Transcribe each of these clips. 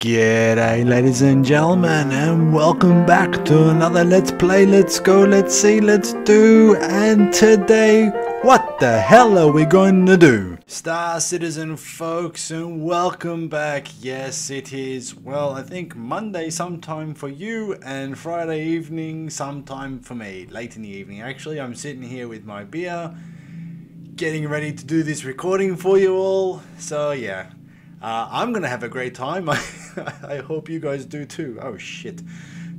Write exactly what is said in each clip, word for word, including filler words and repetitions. G'day ladies and gentlemen, and welcome back to another Let's Play, Let's Go, Let's See, Let's Do. And today, what the hell are we going to do? Star Citizen folks, and welcome back. Yes, it is, well, I think Monday sometime for you and Friday evening sometime for me, late in the evening actually. I'm sitting here with my beer, getting ready to do this recording for you all, so yeah. Uh, I'm gonna have a great time. I, I hope you guys do too. Oh shit,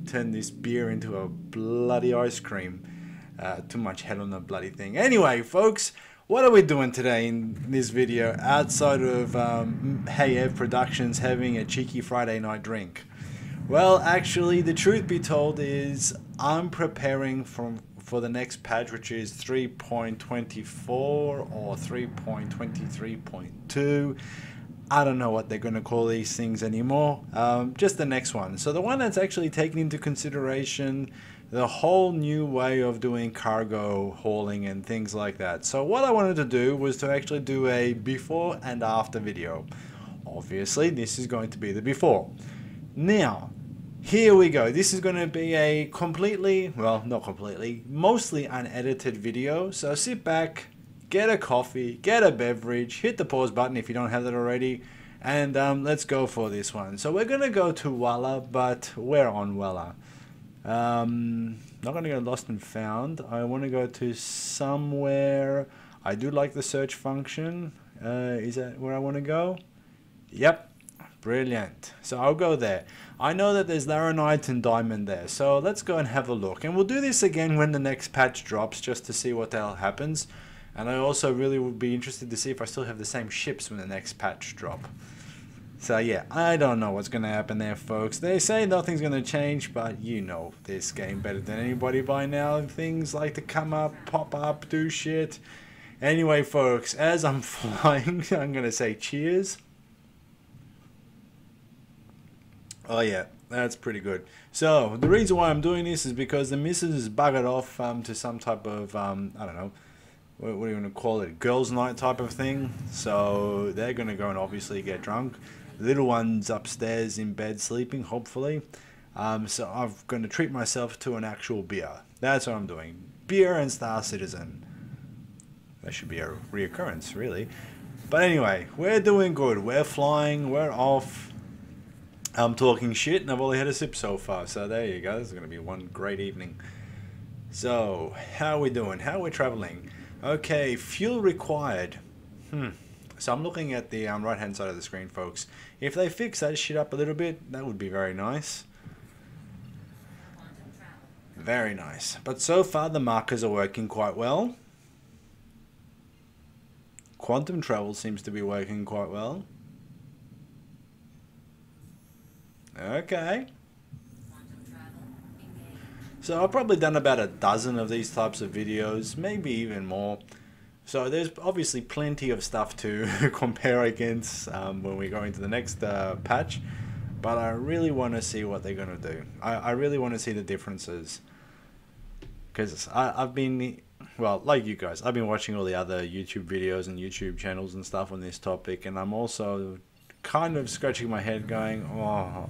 turn this beer into a bloody ice cream. Uh, too much head on the bloody thing. Anyway folks, what are we doing today in this video outside of um, Hey Ev Productions having a cheeky Friday night drink? Well, actually, the truth be told is I'm preparing from, for the next patch, which is three point twenty-four or three point twenty-three point two. I don't know what they're going to call these things anymore, um, just the next one. So the one that's actually taking into consideration the whole new way of doing cargo hauling and things like that. So what I wanted to do was to actually do a before and after video. Obviously this is going to be the before. Now here we go. This is going to be a completely, well, not completely, mostly unedited video, so sit back, get a coffee, get a beverage, hit the pause button if you don't have that already, and um, let's go for this one. So we're going to go to Walla, but we're on Walla. Um, not going to go lost and found. I want to go to somewhere. I do like the search function. Uh, is that where I want to go? Yep. Brilliant. So I'll go there. I know that there's Laranite and Diamond there, so let's go and have a look. And we'll do this again when the next patch drops, just to see what the hell happens. And I also really would be interested to see if I still have the same ships when the next patch drop. So yeah, I don't know what's going to happen there, folks. They say nothing's going to change, but you know this game better than anybody by now. Things like to come up, pop up, do shit. Anyway, folks, as I'm flying, I'm going to say cheers. Oh yeah, that's pretty good. So the reason why I'm doing this is because the missus is buggered off um, to some type of, um, I don't know, what do you want to call it, girls night type of thing, so they're going to go and obviously get drunk. The little one's upstairs in bed sleeping, hopefully, um, so I'm going to treat myself to an actual beer. That's what I'm doing, beer and Star Citizen. That should be a reoccurrence, really. But anyway, we're doing good, we're flying, we're off, I'm talking shit, and I've only had a sip so far, so there you go, this is going to be one great evening. So, how are we doing, how are we travelling? Okay, fuel required. Hmm. So I'm looking at the um, right hand side of the screen, folks. If they fix that shit up a little bit, that would be very nice. Very nice. But so far the markers are working quite well. Quantum travel seems to be working quite well. Okay. So I've probably done about a dozen of these types of videos, maybe even more. So there's obviously plenty of stuff to compare against um, when we go into the next uh, patch. But I really want to see what they're going to do. I, I really want to see the differences. Because I've been, well, like you guys, I've been watching all the other YouTube videos and YouTube channels and stuff on this topic. And I'm also kind of scratching my head going, oh,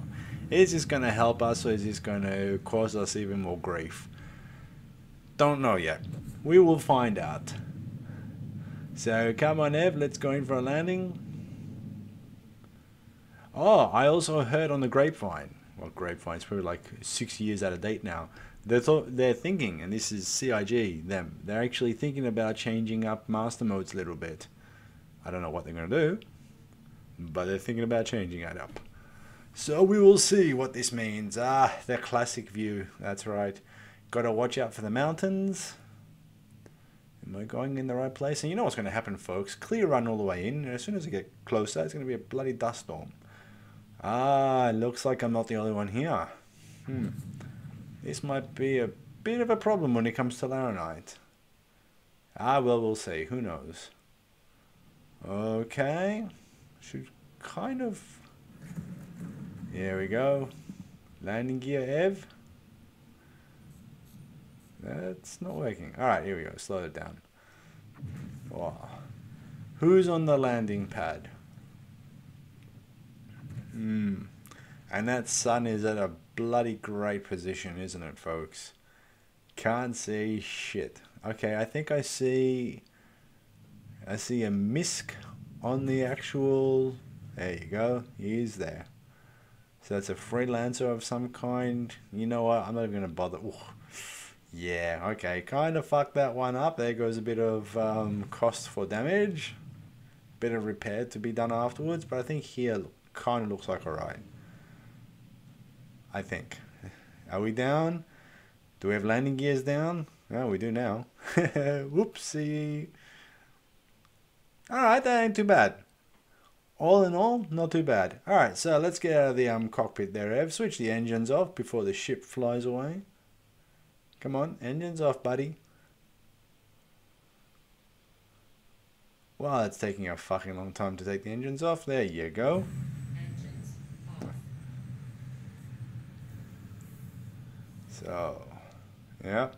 is this going to help us or is this going to cause us even more grief? Don't know yet. We will find out. So come on Ev, let's go in for a landing. Oh, I also heard on the grapevine, well grapevine, it's probably like six years out of date now. They're, th they're thinking, and this is C I G, them, they're actually thinking about changing up master modes a little bit. I don't know what they're going to do, but they're thinking about changing it up. So we will see what this means. Ah, the classic view, that's right. Gotta watch out for the mountains. Am I going in the right place? And you know what's gonna happen, folks. Clear run all the way in, and as soon as I get closer, it's gonna be a bloody dust storm. Ah, looks like I'm not the only one here. Hmm. This might be a bit of a problem when it comes to Laranite. Ah, well, we'll see, who knows. Okay, should kind of... Here we go. Landing gear, Ev. That's not working. Alright, here we go. Slow it down. Wow. Who's on the landing pad? Hmm. And that sun is at a bloody great position, isn't it, folks? Can't see shit. Okay, I think I see... I see a misc on the actual... There you go. He is there. So that's a freelancer of some kind. You know what? I'm not even going to bother. Ooh. Yeah, okay. Kind of fucked that one up. There goes a bit of um, cost for damage. Bit of repair to be done afterwards. But I think here kind of looks like alright. I think. Are we down? Do we have landing gears down? No, we do now. Whoopsie. Alright, that ain't too bad. All in all, not too bad. Alright, so let's get out of the um, cockpit there, Ev. Switch the engines off before the ship flies away. Come on, engines off, buddy. Wow, it's taking a fucking long time to take the engines off. There you go. Engines off. So, yeah.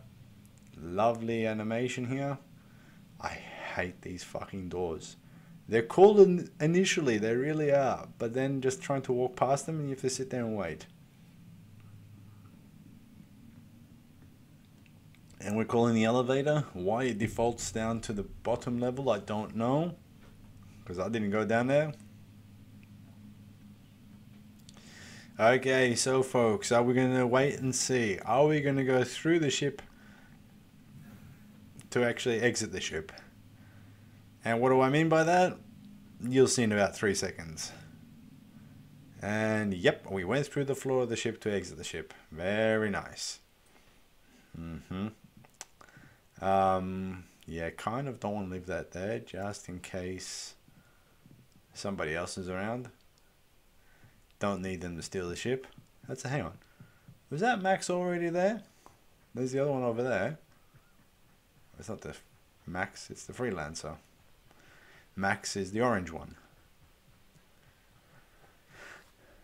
Lovely animation here. I hate these fucking doors. They're cool in initially, they really are, but then just trying to walk past them and you have to sit there and wait. And we're calling the elevator. Why it defaults down to the bottom level, I don't know, because I didn't go down there. Okay, so folks, are we going to wait and see? Are we going to go through the ship to actually exit the ship? And what do I mean by that? You'll see in about three seconds. And yep, we went through the floor of the ship to exit the ship. Very nice. Mm-hmm. Um, yeah, kind of don't want to leave that there just in case somebody else is around. Don't need them to steal the ship. That's a hang on. Was that Max already there? There's the other one over there. It's not the Max, it's the freelancer. Max is the orange one.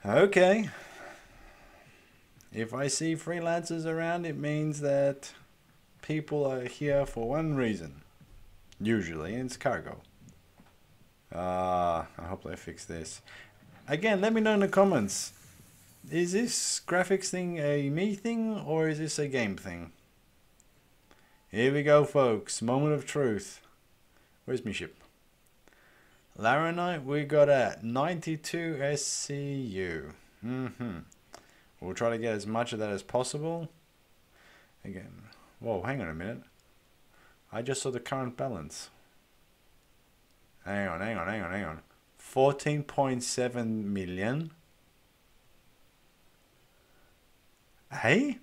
Okay. If I see freelancers around, it means that people are here for one reason. Usually, it's cargo. Ah, uh, I hope they fix this. Again, let me know in the comments. Is this graphics thing a me thing or is this a game thing? Here we go, folks. Moment of truth. Where's my ship? Laranite, we got at ninety-two S C U. Mm-hmm. We'll try to get as much of that as possible. Again, whoa, hang on a minute. I just saw the current balance. Hang on, hang on, hang on, hang on. fourteen point seven million. Hey?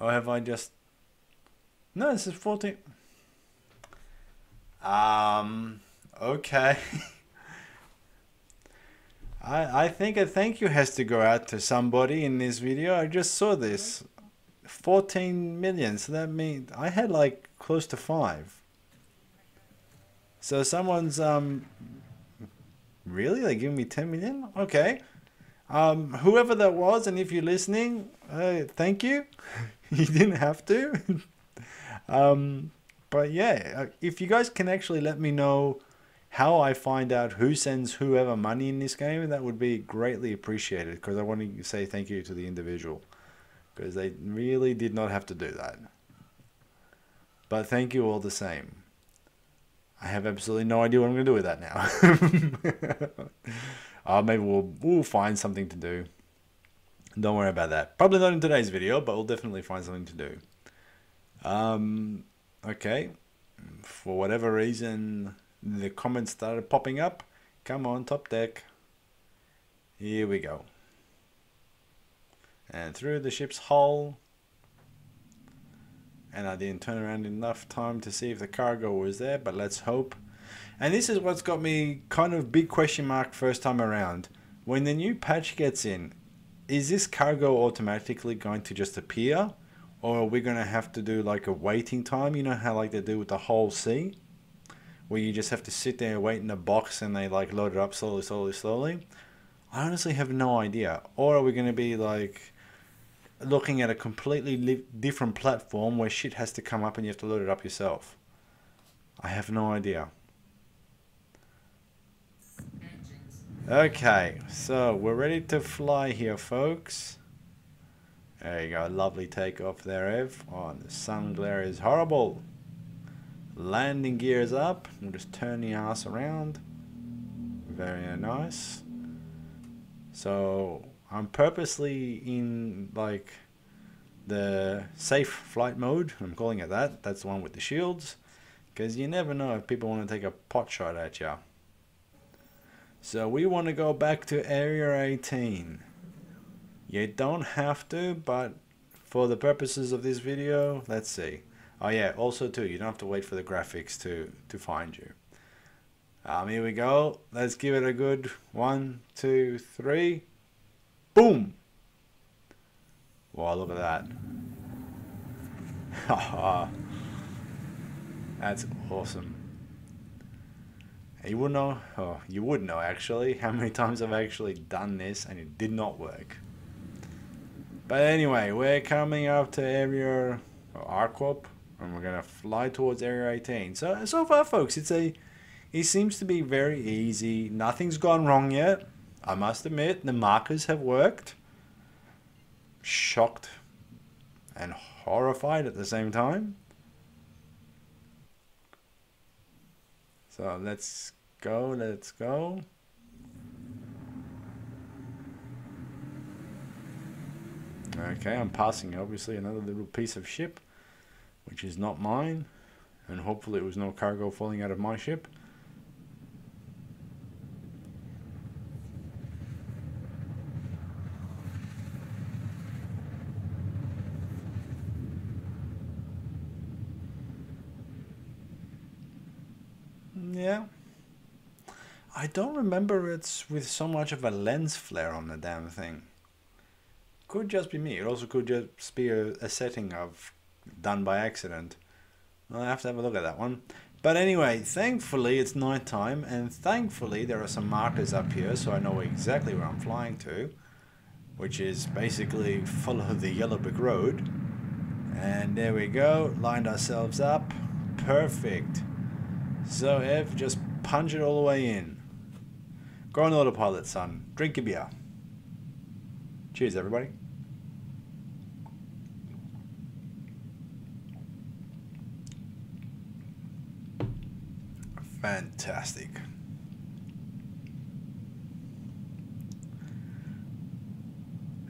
Or have I just... No, this is fourteen... Um, okay. I, I think a thank you has to go out to somebody in this video. I just saw this. fourteen million. So that means I had like close to five. So someone's, um, really? They're giving me ten million? Okay. Um, whoever that was, and if you're listening, uh, thank you. You didn't have to. um... But yeah, if you guys can actually let me know how I find out who sends whoever money in this game, that would be greatly appreciated, because I want to say thank you to the individual, because they really did not have to do that. But thank you all the same. I have absolutely no idea what I'm going to do with that now. uh, maybe we'll, we'll find something to do. Don't worry about that. Probably not in today's video, but we'll definitely find something to do. Um... Okay, for whatever reason, the comments started popping up. Come on, top deck. Here we go. And through the ship's hull. And I didn't turn around enough time to see if the cargo was there, but let's hope. And this is what's got me kind of big question mark first time around. When the new patch gets in, is this cargo automatically going to just appear? Or are we going to have to do like a waiting time? You know how like they do with the whole sea? Where you just have to sit there and wait in a box and they like load it up slowly, slowly, slowly? I honestly have no idea. Or are we going to be like looking at a completely different platform where shit has to come up and you have to load it up yourself? I have no idea. Engines Okay, so we're ready to fly here, folks. There you go, lovely takeoff there, Ev. Oh, the sun glare is horrible. Landing gear is up. We'll just turn the ass around. Very nice. So I'm purposely in like the safe flight mode. I'm calling it that. That's the one with the shields, because you never know if people want to take a pot shot at you. So we want to go back to Area eighteen. You don't have to, but for the purposes of this video, let's see. Oh yeah, also too, you don't have to wait for the graphics to, to find you. Um, here we go. Let's give it a good one, two, three. Boom! Wow, look at that. Haha. That's awesome. You would know, oh, you would know actually, how many times I've actually done this and it did not work. But anyway, we're coming up to Area Arcop, and we're gonna fly towards Area eighteen. So so far, folks, it's a, it seems to be very easy. Nothing's gone wrong yet. I must admit, the markers have worked. Shocked and horrified at the same time. So let's go, let's go. Okay, I'm passing obviously another little piece of ship, which is not mine, and hopefully it was no cargo falling out of my ship. Yeah, I don't remember it's with so much of a lens flare on the damn thing. Could just be me. It also could just be a, a setting I've done by accident. I'll have to have a look at that one. But anyway, thankfully it's night time, and thankfully there are some markers up here, so I know exactly where I'm flying to, which is basically follow the yellow brick road. And there we go, lined ourselves up. Perfect. So Ev, just punch it all the way in. Go on autopilot, son. Drink your beer. Cheers, everybody. Fantastic.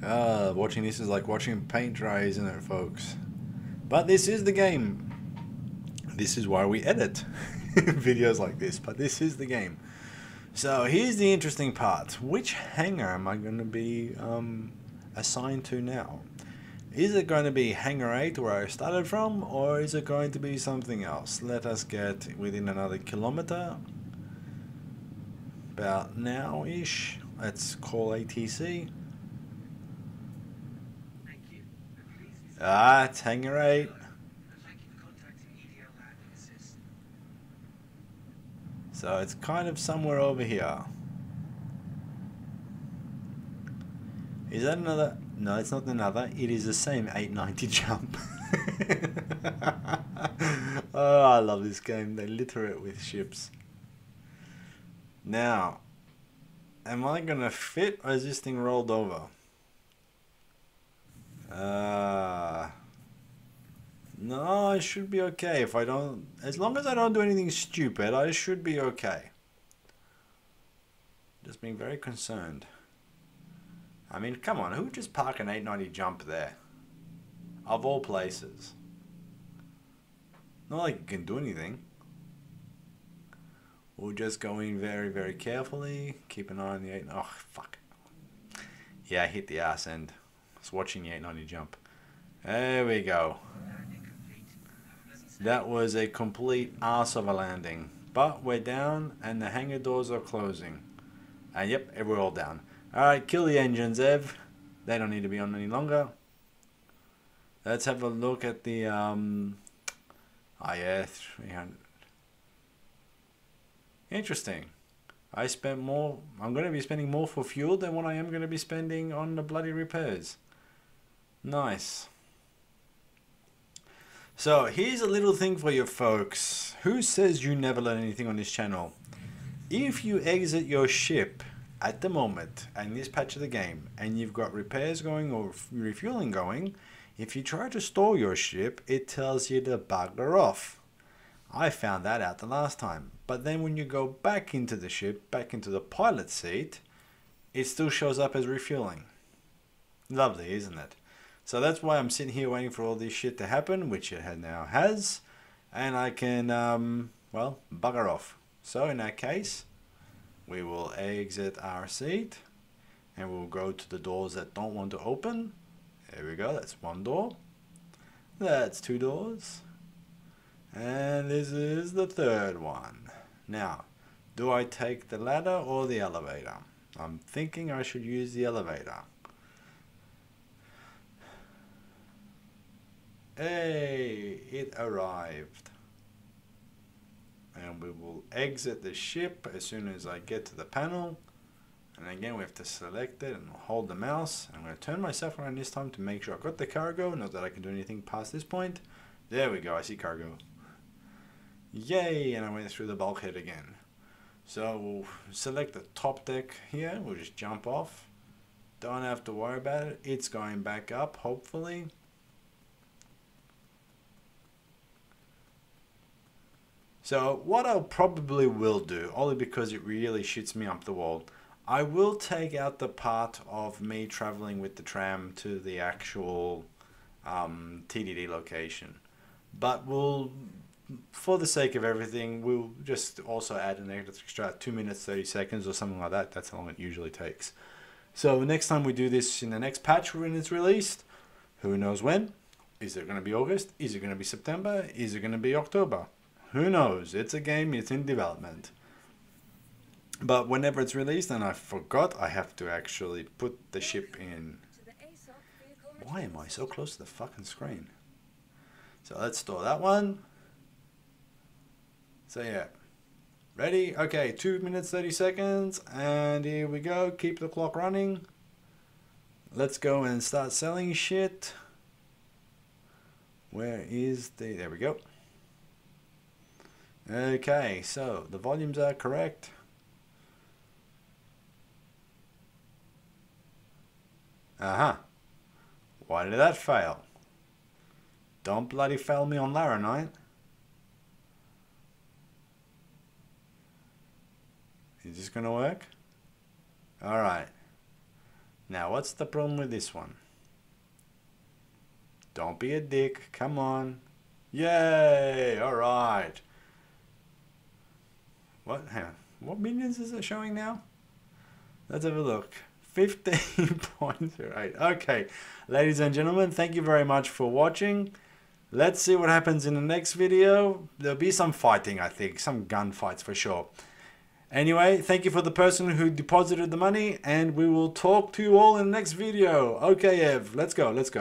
Ah, watching this is like watching paint dry, isn't it, folks? But this is the game. This is why we edit videos like this, but this is the game. So here's the interesting part. Which hangar am I going to be um, assigned to now? Is it going to be Hangar eight where I started from, or is it going to be something else? Let us get within another kilometer. About now-ish. Let's call A T C. Thank you. Ah, it's Hangar eight. So it's kind of somewhere over here. Is that another? No, it's not another. It is the same eight ninety jump. Oh, I love this game. They litter it with ships. Now, am I going to fit, or is this thing rolled over? Uh, no, I should be okay if I don't... As long as I don't do anything stupid, I should be okay. Just being very concerned. I mean, come on, who would just park an eight ninety jump there? Of all places. Not like you can do anything. We'll just go in very, very carefully. Keep an eye on the eight... Oh, fuck. Yeah, I hit the ass end. I was watching the eight ninety jump. There we go. That was a complete ass of a landing. But we're down, and the hangar doors are closing. And yep, we're all down. Alright, kill the engines, Ev. They don't need to be on any longer. Let's have a look at the, um... oh yeah, three hundred. Interesting. I spent more... I'm going to be spending more for fuel than what I am going to be spending on the bloody repairs. Nice. So, here's a little thing for you folks. Who says you never learn anything on this channel? If you exit your ship at the moment, and this patch of the game, and you've got repairs going or refueling going, if you try to store your ship, it tells you to bugger off. I found that out the last time. But then when you go back into the ship, back into the pilot seat, it still shows up as refueling. Lovely, isn't it? So that's why I'm sitting here waiting for all this shit to happen, which it now has, and I can, um, well, bugger off. So in that case, we will exit our seat, and we'll go to the doors that don't want to open. There we go, that's one door. That's two doors. And this is the third one. Now, do I take the ladder or the elevator? I'm thinking I should use the elevator. Hey, it arrived. And we will exit the ship as soon as I get to the panel. And again, we have to select it and hold the mouse. I'm going to turn myself around this time to make sure I've got the cargo. Not that I can do anything past this point. There we go, I see cargo. Yay, and I went through the bulkhead again. So we'll select the top deck here. We'll just jump off. Don't have to worry about it. It's going back up, hopefully. So what I probably will do, only because it really shits me up the wall, I will take out the part of me traveling with the tram to the actual um, T D D location. But we'll, for the sake of everything, we'll just also add an extra two minutes, thirty seconds or something like that. That's how long it usually takes. So next time we do this in the next patch when it's released, who knows when? Is it going to be August? Is it going to be September? Is it going to be October? Who knows? It's a game, it's in development. But whenever it's released, and I forgot, I have to actually put the ship in. Why am I so close to the fucking screen? So let's store that one. So yeah, ready? Okay, two minutes, thirty seconds, and here we go. Keep the clock running. Let's go and start selling shit. Where is the, there we go. Okay, so the volumes are correct. Uh-huh. Why did that fail? Don't bloody fail me on Laranite. Is this gonna work? Alright. Now what's the problem with this one? Don't be a dick, come on. Yay! Alright. What, hang on. What minions is it showing now? Let's have a look. fifteen point zero eight. Okay, ladies and gentlemen, thank you very much for watching. Let's see what happens in the next video. There'll be some fighting, I think, some gunfights for sure. Anyway, thank you for the person who deposited the money, and we will talk to you all in the next video. Okay, Ev, let's go, let's go.